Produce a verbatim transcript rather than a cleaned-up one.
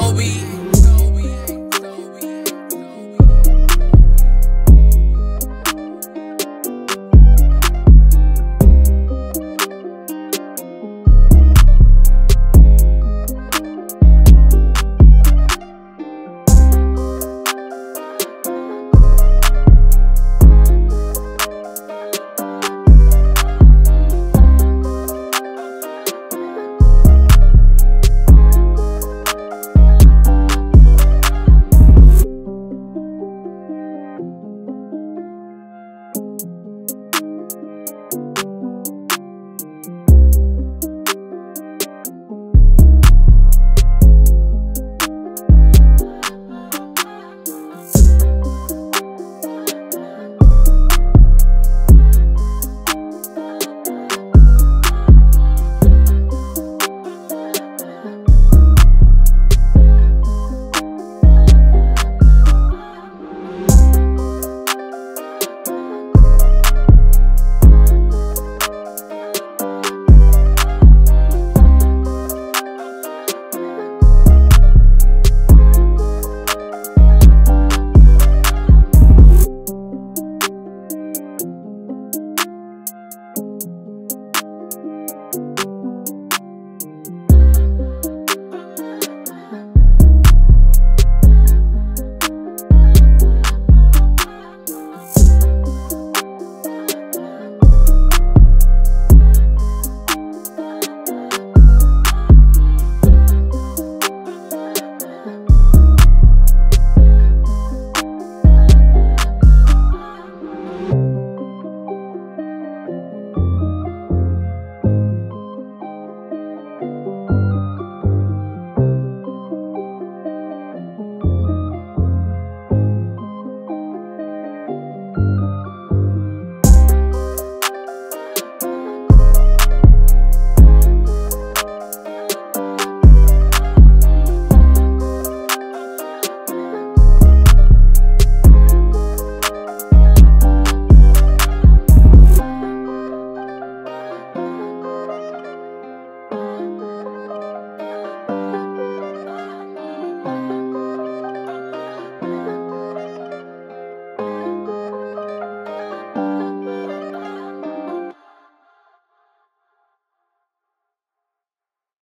Toby.